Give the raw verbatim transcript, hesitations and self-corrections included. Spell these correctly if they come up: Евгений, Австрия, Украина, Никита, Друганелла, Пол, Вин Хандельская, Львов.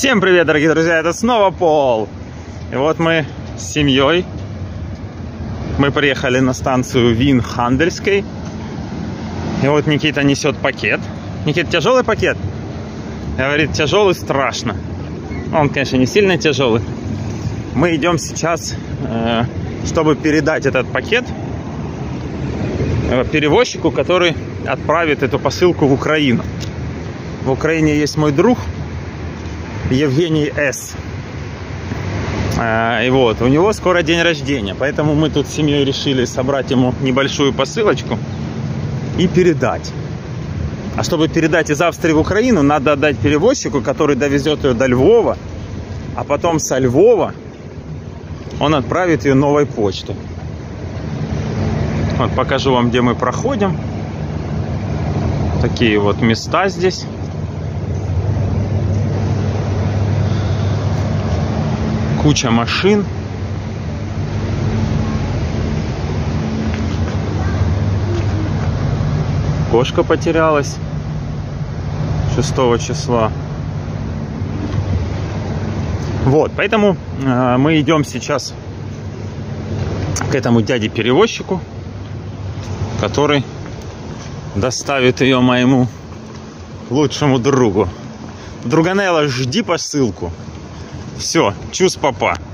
Всем привет, дорогие друзья, это снова Пол. И вот мы с семьей. Мы приехали на станцию Вин Хандельской. И вот Никита несет пакет. Никита, тяжелый пакет? Говорит, тяжелый страшно. Он, конечно, не сильно тяжелый. Мы идем сейчас, чтобы передать этот пакет перевозчику, который отправит эту посылку в Украину. В Украине есть мой друг Евгений С. И вот, у него скоро день рождения, поэтому мы тут с семьей решили собрать ему небольшую посылочку и передать. А чтобы передать из Австрии в Украину, надо отдать перевозчику, который довезет ее до Львова, а потом со Львова он отправит ее новой почтой. Вот покажу вам, где мы проходим. Такие вот места здесь. Куча машин. Кошка потерялась шестого числа. Вот, поэтому э, мы идем сейчас к этому дяде-перевозчику, который доставит ее моему лучшему другу. Друганелла, жди посылку. Все, чус, папа.